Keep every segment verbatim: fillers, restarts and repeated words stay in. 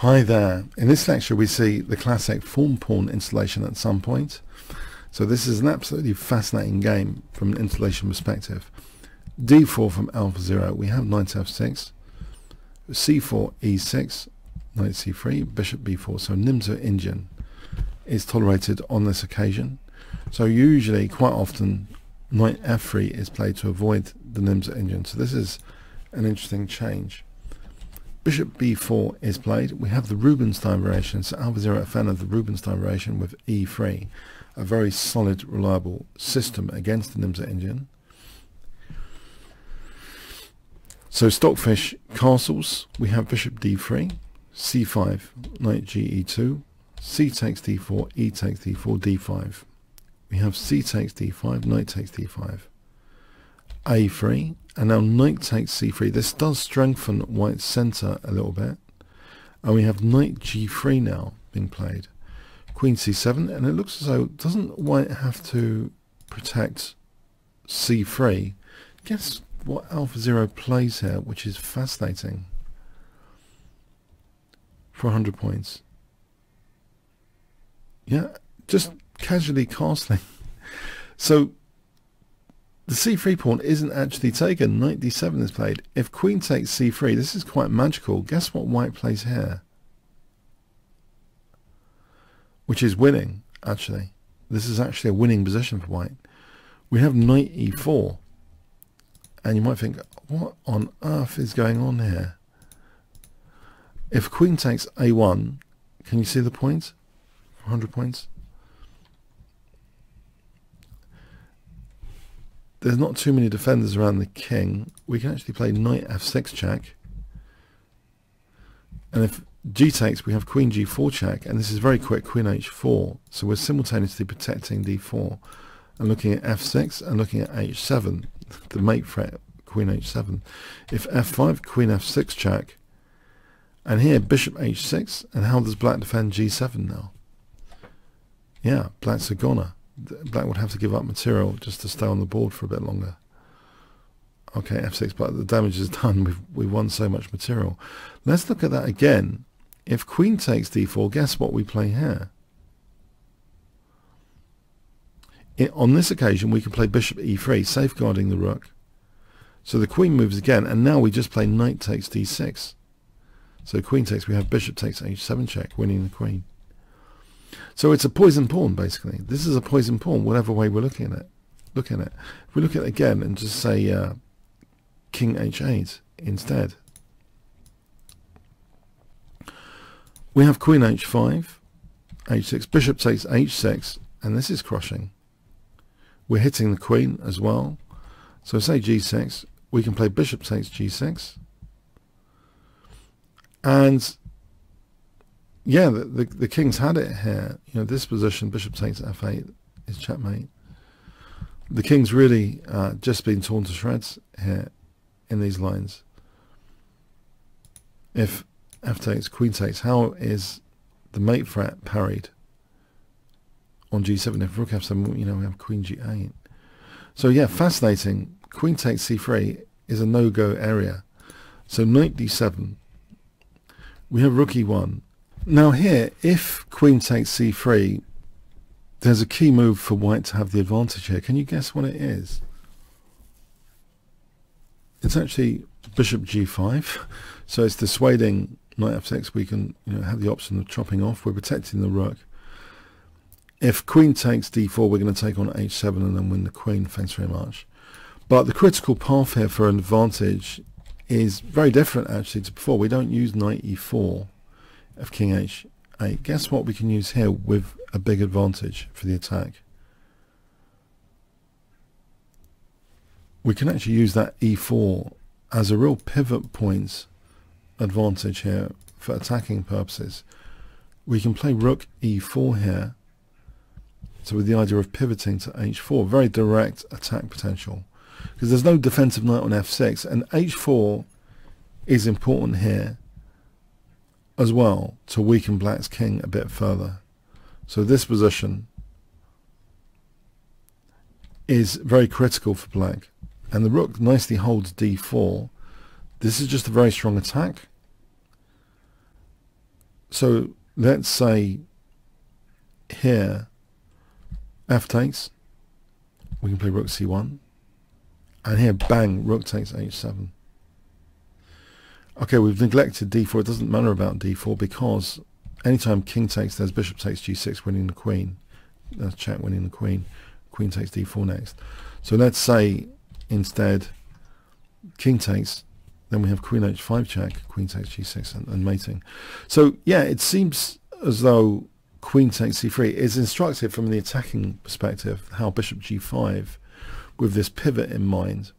Hi there. In this lecture we see the classic Thorn Pawn installation at some point. So this is an absolutely fascinating game from an installation perspective. d four from AlphaZero, we have knight f six, c four, e six, knight c three, bishop b four. So Nimzo-Indian is tolerated on this occasion. So usually, quite often, knight f three is played to avoid the Nimzo-Indian. So this is an interesting change. Bishop b four is played. We have the Rubenstein variation. So AlphaZero, a fan of the Rubenstein variation with e three, a very solid, reliable system against the Nimzo-Indian. So Stockfish castles. We have bishop d three, c five, knight g e two, c takes d four, e takes d four, d five. We have c takes d five, knight takes d five, a three, and now knight takes c three. This does strengthen white's center a little bit, and we have knight g three now being played, queen c seven, and it looks as though, doesn't white have to protect c three? Guess what AlphaZero plays here, which is fascinating for one hundred points. Yeah, just casually castling. So the c three pawn isn't actually taken. Knight d seven is played. If queen takes c three, this is quite magical. Guess what white plays here, which is winning, actually. This is actually a winning position for white. We have knight e four, and you might think, what on earth is going on here? If queen takes a one, can you see the point? one hundred points. There's not too many defenders around the king. We can actually play knight f six check, and if g takes, we have queen g four check, and this is very quick, queen h four. So we're simultaneously protecting d four and looking at f six and looking at h seven, the mate threat, queen h seven. If f five, queen f six check, and here bishop h six, and how does black defend g seven now? Yeah, black's a goner. Black would have to give up material just to stay on the board for a bit longer. Okay, f six, but the damage is done. We've, we won so much material. Let's look at that again. If queen takes d four, guess what we play here? It, on this occasion, we can play bishop e three, safeguarding the rook. So the queen moves again, and now we just play knight takes d six. So queen takes, we have bishop takes h seven check, winning the queen. So it's a poison pawn, basically. This is a poison pawn, whatever way we're looking at it. Looking at it. If we look at it again and just say uh, king h eight instead, we have queen h five, h six, bishop takes h six, and this is crushing. We're hitting the queen as well. So say g six, we can play bishop takes g six, and yeah, the, the the king's had it here. You know, this position, bishop takes f eight, is checkmate. The king's really uh, just been torn to shreds here in these lines. If f takes, queen takes, how is the mate threat parried on g seven? If rook f seven, you know, we have queen g eight. So yeah, fascinating. Queen takes c three is a no-go area. So knight d seven. We have rook e one. Now here, if queen takes c three, there's a key move for white to have the advantage here. Can you guess what it is? It's actually bishop g five. So it's dissuading knight f six. We can, you know, have the option of chopping off. We're protecting the rook. If queen takes d four, we're going to take on h seven and then win the queen. Thanks very much. But the critical path here for an advantage is very different, actually, to before. We don't use knight e four. Of king h eight. Guess what we can use here with a big advantage for the attack? We can actually use that e four as a real pivot point advantage here for attacking purposes. We can play rook e four here, so with the idea of pivoting to h four, very direct attack potential, because there's no defensive knight on f six, and h four is important here as well, to weaken black's king a bit further. So this position is very critical for black, and the rook nicely holds d four. This is just a very strong attack, So let's say here f takes, we can play rook c one, and here bang, rook takes h seven. Okay, we've neglected d four. It doesn't matter about d four because anytime king takes, there's bishop takes g six, winning the queen. That's check, winning the queen. Queen takes d four next. So let's say instead king takes, then we have queen h five check, queen takes g six, and, and mating. So yeah, it seems as though queen takes c three is instructive from the attacking perspective, how bishop g five with this pivot in mind.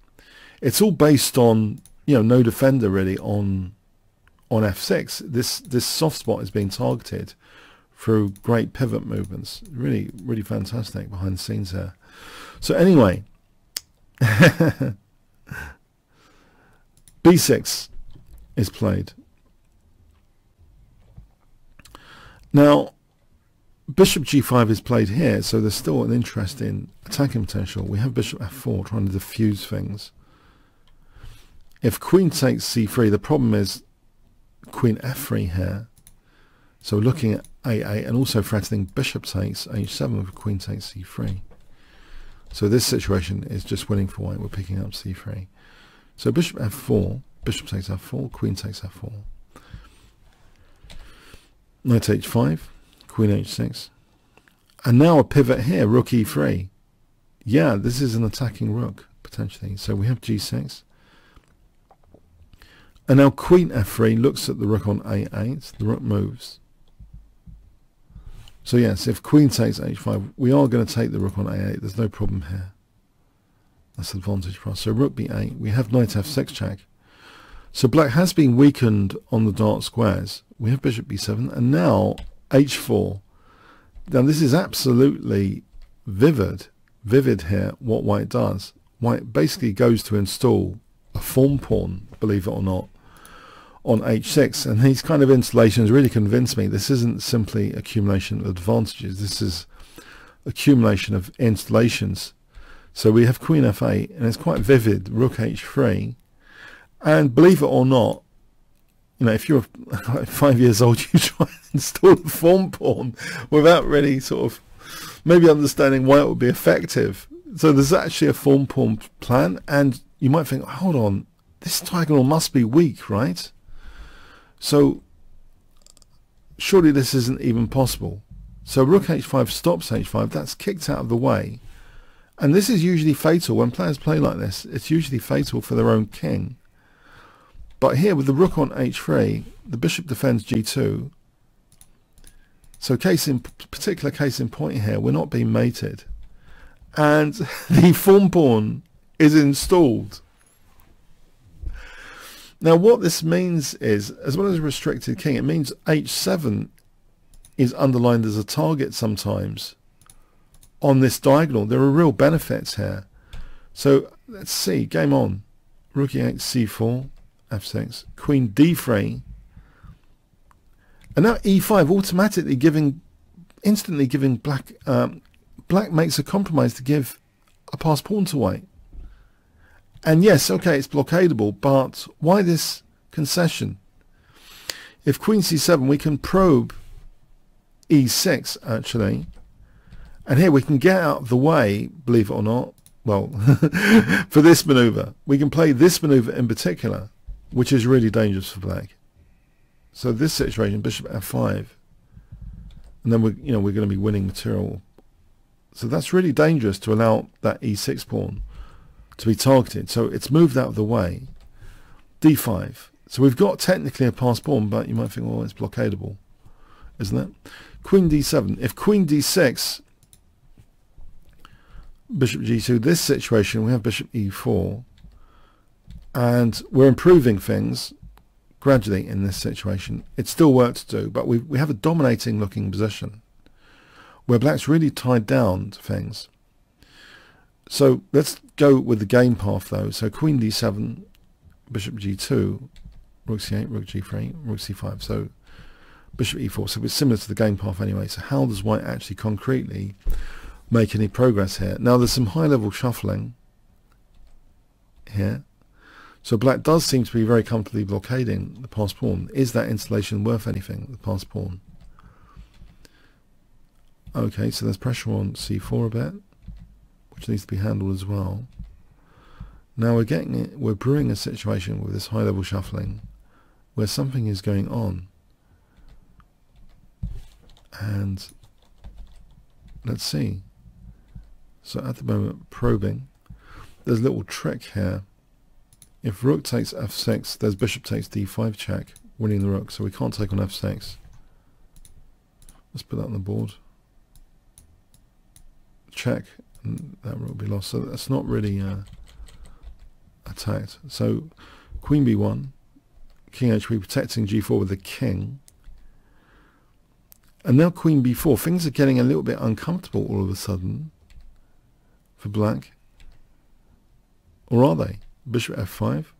It's all based on, you know, no defender really on on f six. This this soft spot is being targeted through great pivot movements. Really, really fantastic behind the scenes here. So anyway, b six is played. Now, bishop g five is played here, so there's still an interest in attacking potential. We have bishop f four trying to diffuse things. If queen takes c three, the problem is queen f three here. So looking at a eight and also threatening bishop takes h seven with queen takes c three. So this situation is just winning for white. We're picking up c three. So bishop f four, bishop takes f four, queen takes f four. Knight h five, queen h six. And now a pivot here, rook e three. Yeah, this is an attacking rook, potentially. So we have g six. And now queen f three looks at the rook on a eight. The rook moves. So yes, if queen takes h five, we are going to take the rook on a eight. There's no problem here. That's advantage for us. So rook b eight. We have knight f six check. So black has been weakened on the dark squares. We have bishop b seven, and now h four. Now this is absolutely vivid, vivid here, what white does. White basically goes to install a Thorn Pawn, believe it or not, on h six, and these kind of installations really convince me this isn't simply accumulation of advantages, this is accumulation of installations. So we have queen f eight, and it's quite vivid, rook h three, and believe it or not, you know, if you're like five years old, you try and install a Thorn Pawn without really sort of maybe understanding why it would be effective. So there's actually a Thorn Pawn plan, and you might think, hold on, this diagonal must be weak, right? So surely this isn't even possible. So rook h five stops h five, that's kicked out of the way. And this is usually fatal when players play like this. It's usually fatal for their own king. But here with the rook on h three, the bishop defends g two. So case in particular case in point here, we're not being mated. And the Thorn Pawn is installed. Now what this means is, as well as a restricted king, it means h seven is underlined as a target sometimes on this diagonal. There are real benefits here. So let's see, game on. Rook e eight, c four, f six, queen d three, and now e five, automatically giving, instantly giving black, um, black makes a compromise to give a passed pawn to white. And yes, okay, it's blockadable, but why this concession? If queen c seven, we can probe e six, actually. And here we can get out of the way, believe it or not, well, for this maneuver. We can play this maneuver in particular, which is really dangerous for black. So this situation, bishop f five. And then, we're, you know, we're going to be winning material. So that's really dangerous to allow that e six pawn to be targeted. So it's moved out of the way. d five. So we've got technically a passed pawn, but you might think, well, it's blockadable, isn't it? Queen d seven. If queen d six, bishop g two, this situation, we have bishop e four. And we're improving things gradually in this situation. It's still work to do, but we, we have a dominating looking position where black's really tied down to things. So let's go with the game path though. So queen d seven, bishop g two, rook c eight, rook g three, rook c five. So bishop e four. So it's similar to the game path anyway. So how does white actually concretely make any progress here? Now there's some high level shuffling here. So black does seem to be very comfortably blockading the passed pawn. Is that installation worth anything, the passed pawn? Okay, so there's pressure on c four a bit, which needs to be handled as well. Now we're getting it, we're brewing a situation with this high-level shuffling where something is going on. And let's see. So at the moment, probing. There's a little trick here. If rook takes f six, there's bishop takes d five check, winning the rook, so we can't take on f six. Let's put that on the board. Check, and that rook will be lost. So that's not really uh, attacked. So queen b one, king h three, protecting g four with the king. And now queen b four. Things are getting a little bit uncomfortable all of a sudden for black. Or are they? Bishop f five,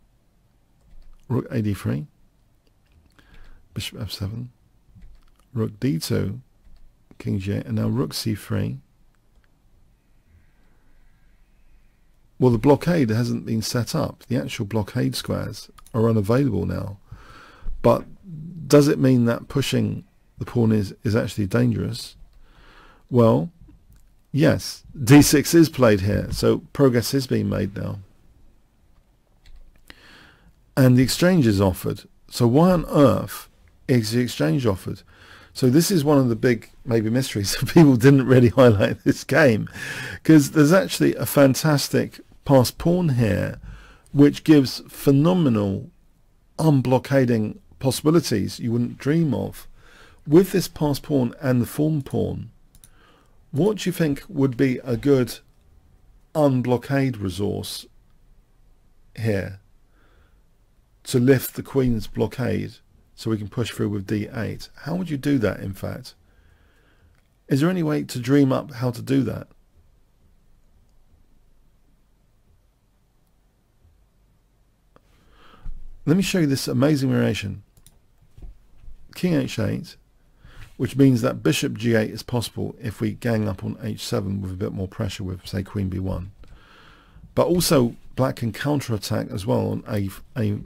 rook a d three, bishop f seven, rook d two, king g eight, and now rook c three. Well, the blockade hasn't been set up. The actual blockade squares are unavailable now. But does it mean that pushing the pawn is, is actually dangerous? Well, yes, d six is played here, so progress is being made now. And the exchange is offered. So why on earth is the exchange offered? So this is one of the big maybe mysteries that people didn't really highlight this game, because there's actually a fantastic passed pawn here which gives phenomenal unblockading possibilities you wouldn't dream of. With this passed pawn and the thorn pawn, what do you think would be a good unblockade resource here to lift the queen's blockade so we can push through with d eight? How would you do that, in fact? Is there any way to dream up how to do that? Let me show you this amazing variation. King h eight, which means that bishop g eight is possible if we gang up on h seven with a bit more pressure with, say, queen b one. But also black can counterattack as well on a, a,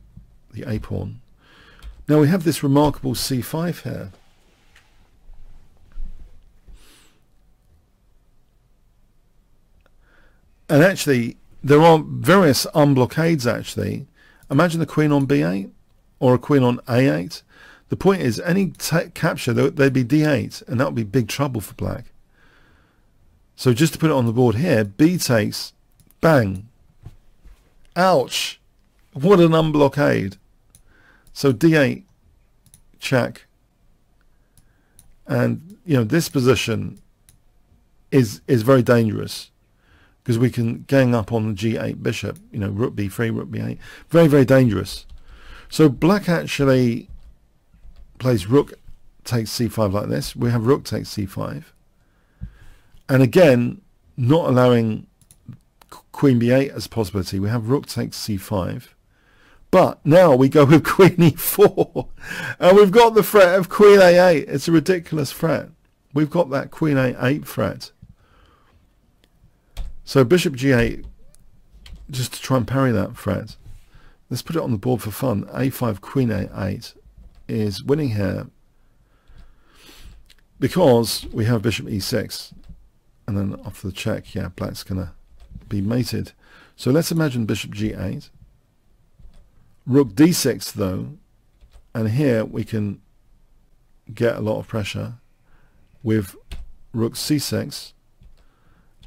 the a pawn. Now we have this remarkable c five here. And actually there are various unblockades actually. Imagine a queen on b eight or a queen on a eight. The point is any capture, there'd be d eight, and that would be big trouble for black. So just to put it on the board here, b takes, bang. Ouch, what an unblockade. So d eight check, and you know this position is is very dangerous because we can gang up on the g eight bishop, you know, rook b three, rook b eight, very very dangerous. So black actually plays rook takes c five like this. We have rook takes c five, and again not allowing queen b eight as a possibility. We have rook takes c five, but now we go with queen e four, and we've got the threat of queen a eight. It's a ridiculous threat. We've got that queen a eight threat. So bishop g eight, just to try and parry that threat. Let's put it on the board for fun. a five, queen a eight is winning here because we have bishop e six, and then after the check, yeah, black's gonna be mated. So let's imagine bishop g eight, rook d six though, and here we can get a lot of pressure with rook c six,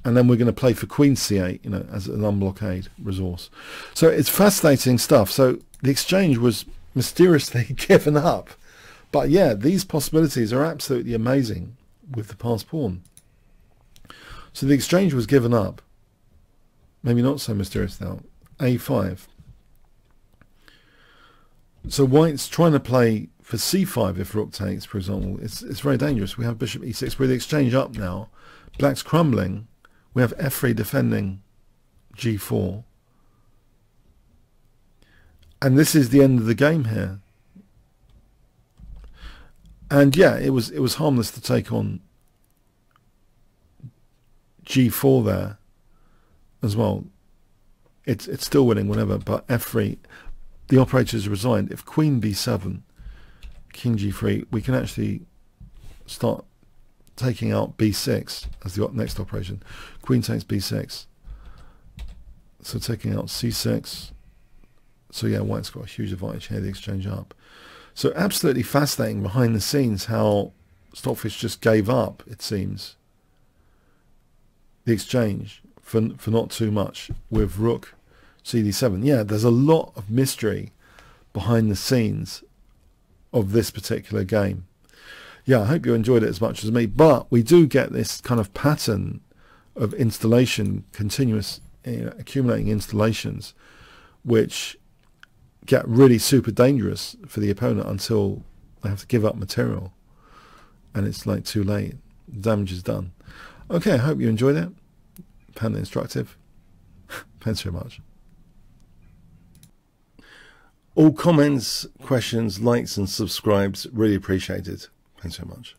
and then we're going to play for queen c eight, you know, as an unblockade resource. So it's fascinating stuff. So the exchange was mysteriously given up, but yeah, these possibilities are absolutely amazing with the passed pawn. So the exchange was given up. Maybe not so mysterious now. a five. So white's trying to play for c five if rook takes, for example. It's, it's very dangerous. We have bishop e six. We're the exchange up now. Black's crumbling. We have f three defending g four. And this is the end of the game here. And yeah, it was, it was harmless to take on g four there as well. it's it's still winning whenever. But f three, the operator's resigned. If queen b seven, king g three, we can actually start taking out b six as the next operation. Queen takes b six, so taking out c six. So yeah, white's got a huge advantage here, the exchange up. So absolutely fascinating behind the scenes how Stockfish just gave up, it seems, the exchange for, for not too much with rook c d seven. Yeah, there's a lot of mystery behind the scenes of this particular game. Yeah, I hope you enjoyed it as much as me, but we do get this kind of pattern of installation, continuous you know, accumulating installations, which get really super dangerous for the opponent until they have to give up material and it's like too late. The damage is done. Okay, I hope you enjoyed it. Found it instructive. Thanks very much. All comments, questions, likes and subscribes really appreciated. Thanks so much.